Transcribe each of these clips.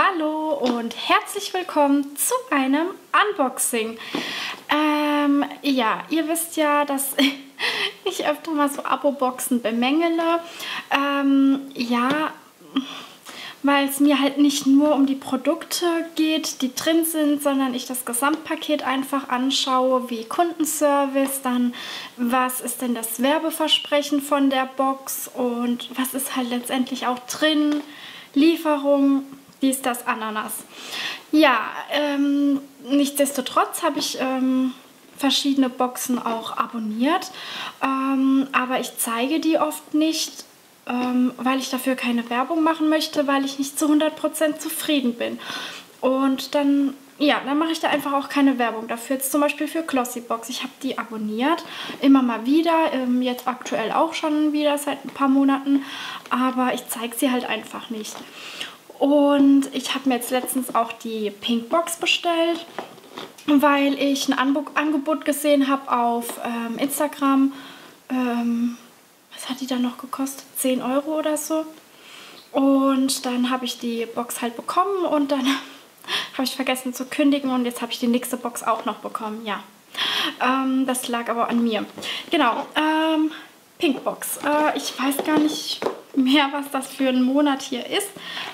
Hallo und herzlich willkommen zu einem Unboxing. Ja, ihr wisst ja, dass ich öfter mal so Abo-Boxen bemängele. Ja, weil es mir halt nicht nur um die Produkte geht, die drin sind, sondern ich das Gesamtpaket einfach anschaue, wie Kundenservice, dann was ist denn das Werbeversprechen von der Box und was ist halt letztendlich auch drin, Lieferung, dies, das, Ananas. Ja, nichtsdestotrotz habe ich verschiedene Boxen auch abonniert, aber ich zeige die oft nicht, weil ich dafür keine Werbung machen möchte, weil ich nicht zu 100% zufrieden bin. Und dann, ja, dann mache ich da einfach auch keine Werbung dafür. Jetzt zum Beispiel für Glossybox. Ich habe die abonniert, immer mal wieder, jetzt aktuell auch schon wieder seit ein paar Monaten, aber ich zeige sie halt einfach nicht. Und ich habe mir jetzt letztens auch die Pinkbox bestellt, weil ich ein Angebot gesehen habe auf Instagram. Was hat die dann noch gekostet? 10 Euro oder so. Und dann habe ich die Box halt bekommen und dann habe ich vergessen zu kündigen und jetzt habe ich die nächste Box auch noch bekommen. Ja, das lag aber an mir. Genau, Pinkbox. Ich weiß gar nicht mehr, was das für ein Monat hier ist.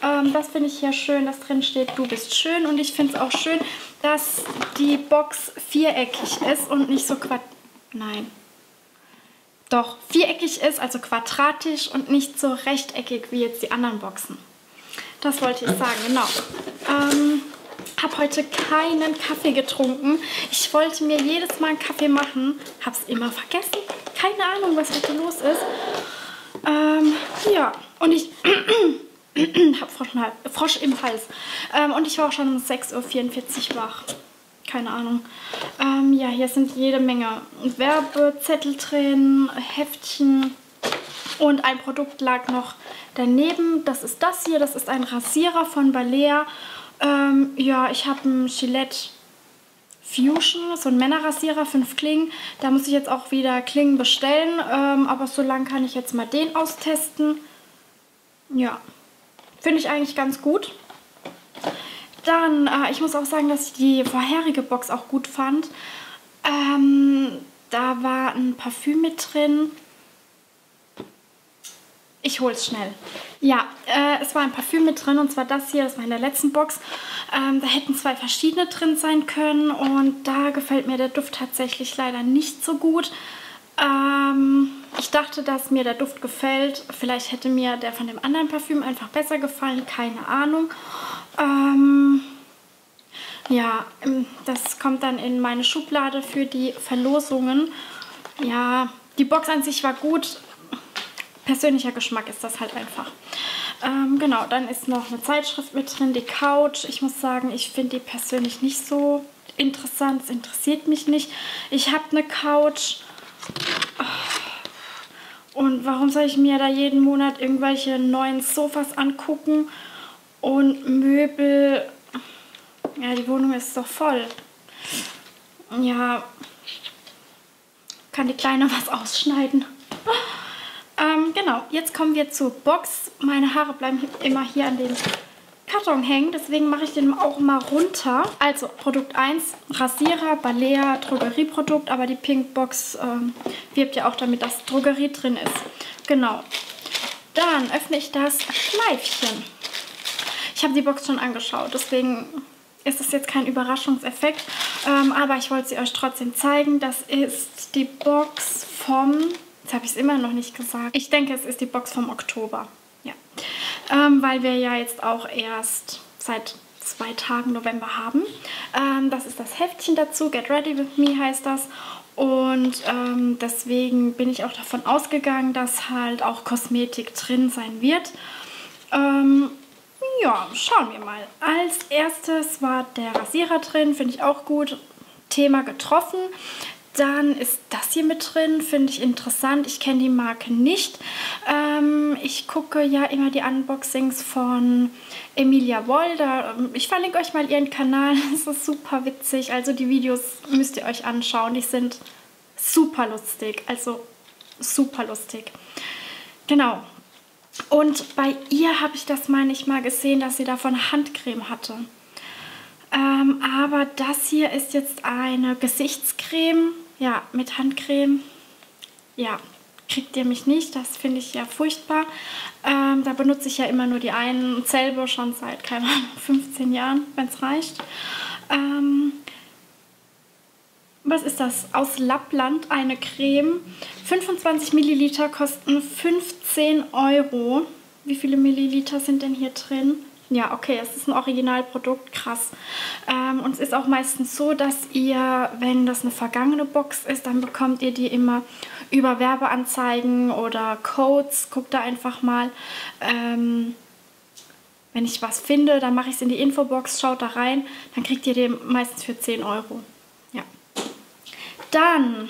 Das finde ich hier schön, dass drin steht, du bist schön. Und ich finde es auch schön, dass die Box viereckig ist und nicht so viereckig ist, also quadratisch und nicht so rechteckig wie jetzt die anderen Boxen. Das wollte ich sagen, genau. Habe heute keinen Kaffee getrunken. Ich wollte mir jedes Mal einen Kaffee machen, habe es immer vergessen. Keine Ahnung, was heute los ist. Ja, und ich habe Frosch im Hals. Und ich war auch schon um 6:44 Uhr wach. Keine Ahnung. Ja, hier sind jede Menge Werbezettel drin, Heftchen und ein Produkt lag noch daneben. Das ist das hier, das ist ein Rasierer von Balea. Ja, ich habe einen Gilett Fusion, so ein Männerrasierer, 5 Klingen. Da muss ich jetzt auch wieder Klingen bestellen, aber so lang kann ich jetzt mal den austesten. Ja, finde ich eigentlich ganz gut. Dann, ich muss auch sagen, dass ich die vorherige Box auch gut fand. Da war ein Parfüm mit drin. Ich hole es schnell. Ja, es war ein Parfüm mit drin und zwar das hier, das war in der letzten Box. Da hätten 2 verschiedene drin sein können und da gefällt mir der Duft tatsächlich leider nicht so gut. Ich dachte, dass mir der Duft gefällt. Vielleicht hätte mir der von dem anderen Parfüm einfach besser gefallen, keine Ahnung. Ja, das kommt dann in meine Schublade für die Verlosungen. Ja, die Box an sich war gut. Persönlicher Geschmack ist das halt einfach. Genau, dann ist noch eine Zeitschrift mit drin, die Couch. Ich muss sagen, ich finde die persönlich nicht so interessant. Es interessiert mich nicht. Ich habe eine Couch. Und warum soll ich mir da jeden Monat irgendwelche neuen Sofas angucken? Und Möbel. Ja, die Wohnung ist doch voll. Ja, kann die Kleine was ausschneiden. Genau, jetzt kommen wir zur Box. Meine Haare bleiben immer hier an dem Karton hängen, deswegen mache ich den auch mal runter. Also Produkt 1, Rasierer, Balea, Drogerieprodukt, aber die Pinkbox wirbt ja auch damit, dass Drogerie drin ist. Genau. Dann öffne ich das Schleifchen. Ich habe die Box schon angeschaut, deswegen ist es jetzt kein Überraschungseffekt, aber ich wollte sie euch trotzdem zeigen. Das ist die Box vom... Jetzt habe ich es immer noch nicht gesagt. Ich denke, es ist die Box vom Oktober. Ja. Weil wir ja jetzt auch erst seit 2 Tagen November haben. Das ist das Heftchen dazu. Get Ready With Me heißt das. Und deswegen bin ich auch davon ausgegangen, dass halt auch Kosmetik drin sein wird. Ja, schauen wir mal. Als erstes war der Rasierer drin. Finde ich auch gut. Thema getroffen. Dann ist das hier mit drin, finde ich interessant. Ich kenne die Marke nicht. Ich gucke ja immer die Unboxings von Emilia Wolder. Ich verlinke euch mal ihren Kanal, das ist super witzig. Also die Videos müsst ihr euch anschauen, die sind super lustig. Genau. Und bei ihr habe ich das, meine ich, mal gesehen, dass sie davon Handcreme hatte. Aber das hier ist jetzt eine Gesichtscreme. Ja, mit Handcreme. Ja, kriegt ihr mich nicht. Das finde ich ja furchtbar. Da benutze ich ja immer nur die einen und selber schon seit, keine Ahnung, 15 Jahren, wenn es reicht. Was ist das? Aus Lappland eine Creme. 25 Milliliter kosten 15 Euro. Wie viele Milliliter sind denn hier drin? Ja, okay, es ist ein Originalprodukt, krass. Und es ist auch meistens so, dass ihr, wenn das eine vergangene Box ist, dann bekommt ihr die immer über Werbeanzeigen oder Codes. Guckt da einfach mal. Wenn ich was finde, dann mache ich es in die Infobox, schaut da rein. Dann kriegt ihr den meistens für 10 Euro. Ja. Dann,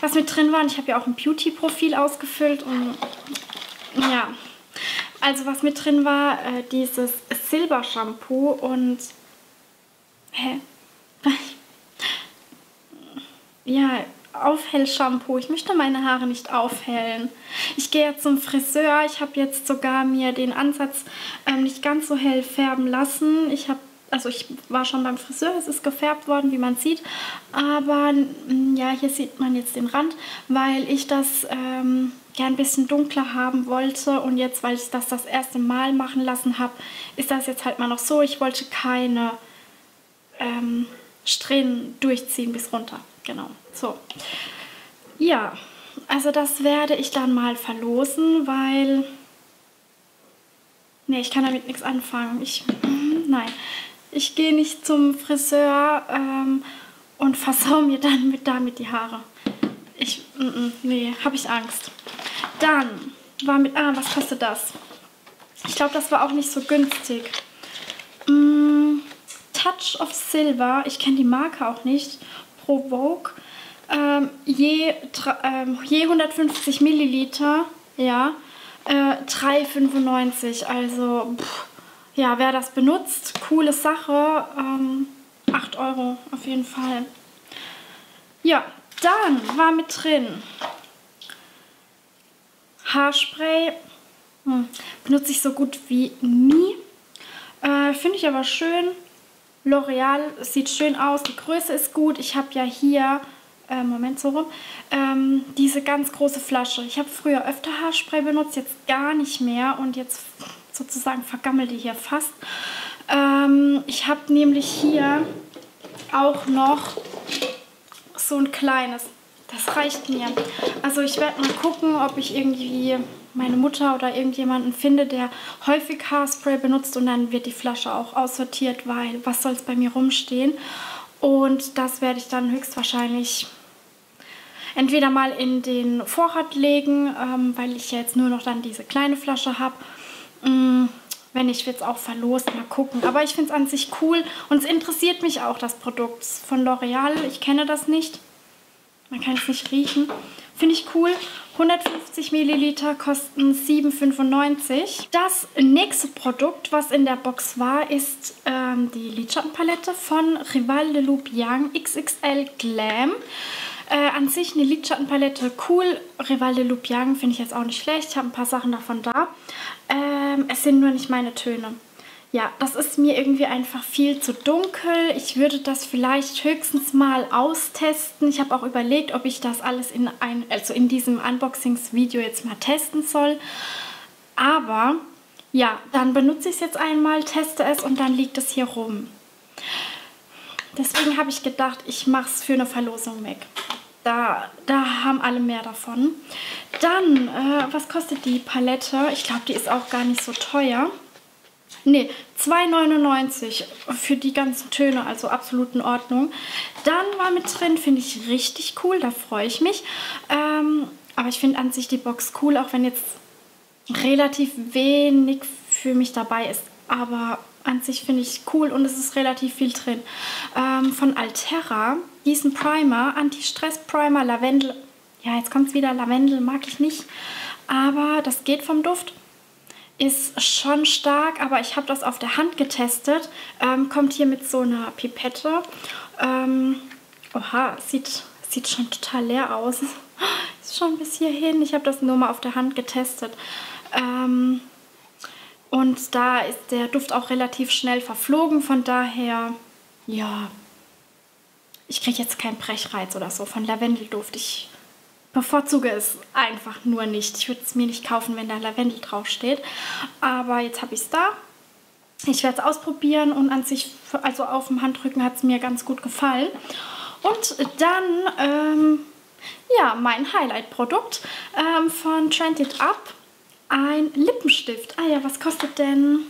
was mit drin war, und ich habe ja auch ein Beauty-Profil ausgefüllt und ja, also was mit drin war, dieses Silber-Shampoo und, hä? Ja, Aufhell-Shampoo. Ich möchte meine Haare nicht aufhellen. Ich gehe ja zum Friseur. Ich habe jetzt sogar mir den Ansatz nicht ganz so hell färben lassen. Also ich war schon beim Friseur, es ist gefärbt worden, wie man sieht, aber ja, hier sieht man jetzt den Rand, weil ich das gern ein bisschen dunkler haben wollte und jetzt, weil ich das erste Mal machen lassen habe, ist das jetzt halt mal noch so. Ich wollte keine Strähnen durchziehen bis runter, genau, so. Ja, also das werde ich dann mal verlosen, weil, nee, ich kann damit nichts anfangen, nein. Ich gehe nicht zum Friseur und versau mir dann damit die Haare. Nee, habe ich Angst. Dann war mit, was kostet das? Ich glaube, das war auch nicht so günstig. Touch of Silver, ich kenne die Marke auch nicht. Provogue, je 150 Milliliter, ja, 3,95, also, pff. Ja, wer das benutzt, coole Sache, 8 Euro auf jeden Fall. Ja, dann war mit drin Haarspray, benutze ich so gut wie nie, finde ich aber schön. L'Oreal, sieht schön aus, die Größe ist gut. Ich habe ja hier, Moment, so rum, diese ganz große Flasche. Ich habe früher öfter Haarspray benutzt, jetzt gar nicht mehr und jetzt sozusagen vergammelt die hier fast. Ich habe nämlich hier auch noch so ein kleines. Das reicht mir. Also ich werde mal gucken, ob ich irgendwie meine Mutter oder irgendjemanden finde, der häufig Haarspray benutzt und dann wird die Flasche auch aussortiert, weil was soll es bei mir rumstehen? Und das werde ich dann höchstwahrscheinlich entweder mal in den Vorrat legen, weil ich ja jetzt nur noch dann diese kleine Flasche habe. Wenn ich jetzt auch verlost, mal gucken. Aber ich finde es an sich cool und es interessiert mich auch, das Produkt von L'Oreal. Ich kenne das nicht. Man kann es nicht riechen. Finde ich cool. 150 Milliliter kosten 7,95. Das nächste Produkt, was in der Box war, ist die Lidschattenpalette von Rival de Loup Young XXL Glam. An sich eine Lidschattenpalette cool. Rival de Loup Young finde ich jetzt auch nicht schlecht. Ich habe ein paar Sachen davon da. Es sind nur nicht meine Töne. Ja, das ist mir irgendwie einfach viel zu dunkel. Ich würde das vielleicht höchstens mal austesten. Ich habe auch überlegt, ob ich das alles in diesem Unboxings-Video jetzt mal testen soll. Aber ja, dann benutze ich es jetzt einmal, teste es und dann liegt es hier rum. Deswegen habe ich gedacht, ich mache es für eine Verlosung weg. Da haben alle mehr davon. Dann, was kostet die Palette? Ich glaube, die ist auch gar nicht so teuer. Ne, 2,99 für die ganzen Töne, also absolut in Ordnung. Dann war mit drin, finde ich richtig cool, da freue ich mich. Aber ich finde an sich die Box cool, auch wenn jetzt relativ wenig für mich dabei ist. Aber an sich finde ich cool und es ist relativ viel drin. Von Alterra, diesen Primer, Anti-Stress-Primer, Lavendel. Ja, jetzt kommt es wieder, Lavendel mag ich nicht, aber das geht vom Duft. Ist schon stark, aber ich habe das auf der Hand getestet. Kommt hier mit so einer Pipette. Oha, sieht schon total leer aus. Ist schon bis hierhin. Ich habe das nur mal auf der Hand getestet. Und da ist der Duft auch relativ schnell verflogen, von daher, ja, ich kriege jetzt keinen Brechreiz oder so von Lavendelduft. Ich bevorzuge es einfach nur nicht. Ich würde es mir nicht kaufen, wenn da Lavendel draufsteht. Aber jetzt habe ich es da. Ich werde es ausprobieren und an sich, also auf dem Handrücken hat es mir ganz gut gefallen. Und dann, ja, mein Highlight-Produkt von Trend It Up. Ein Lippenstift. Ah ja, was kostet denn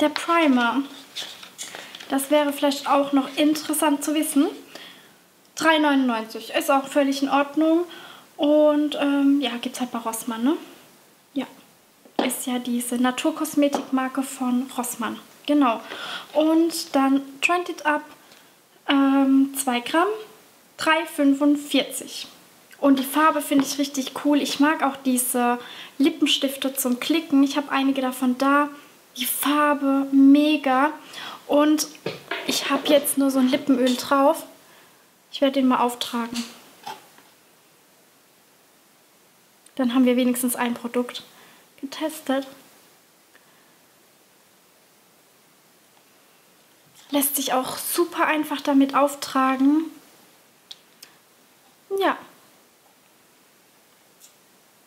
der Primer? Das wäre vielleicht auch noch interessant zu wissen. 3,99 €. Ist auch völlig in Ordnung. Und ja, gibt es halt bei Rossmann, ne? Ja. Ist ja diese Naturkosmetikmarke von Rossmann. Genau. Und dann Trend It Up 2 Gramm, 3,45 €. Und die Farbe finde ich richtig cool. Ich mag auch diese Lippenstifte zum Klicken. Ich habe einige davon da. Die Farbe mega. Und ich habe jetzt nur so ein Lippenöl drauf. Ich werde den mal auftragen. Dann haben wir wenigstens ein Produkt getestet. Lässt sich auch super einfach damit auftragen. Ja.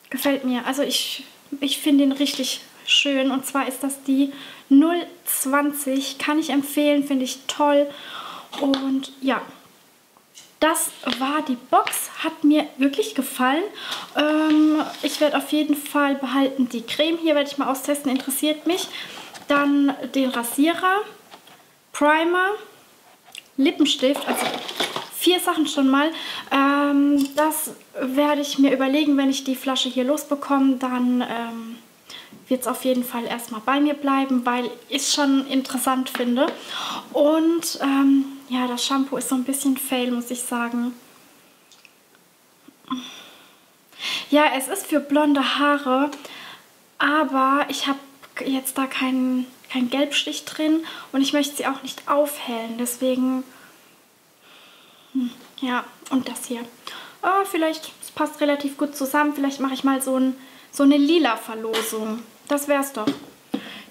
Gefällt mir. Also ich finde ihn richtig schön. Und zwar ist das die 020. Kann ich empfehlen, finde ich toll. Und ja, das war die Box. Hat mir wirklich gefallen. Ich werde auf jeden Fall behalten die Creme. Hier werde ich mal austesten, interessiert mich. Dann den Rasierer, Primer, Lippenstift. Also 4 Sachen schon mal. Das werde ich mir überlegen, wenn ich die Flasche hier losbekomme, dann wird es auf jeden Fall erstmal bei mir bleiben, weil ich es schon interessant finde. Und ja, das Shampoo ist so ein bisschen fail, muss ich sagen. Ja, es ist für blonde Haare, aber ich habe jetzt da keinen Gelbstich drin und ich möchte sie auch nicht aufhellen, deswegen... Ja, und das hier. Oh, vielleicht, es passt relativ gut zusammen. Vielleicht mache ich mal so eine lila Verlosung. Das wär's doch.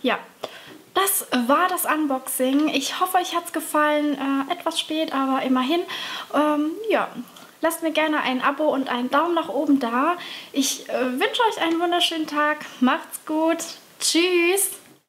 Ja, das war das Unboxing. Ich hoffe, euch hat's gefallen. Etwas spät, aber immerhin. Ja, lasst mir gerne ein Abo und einen Daumen nach oben da. Ich wünsche euch einen wunderschönen Tag. Macht's gut. Tschüss.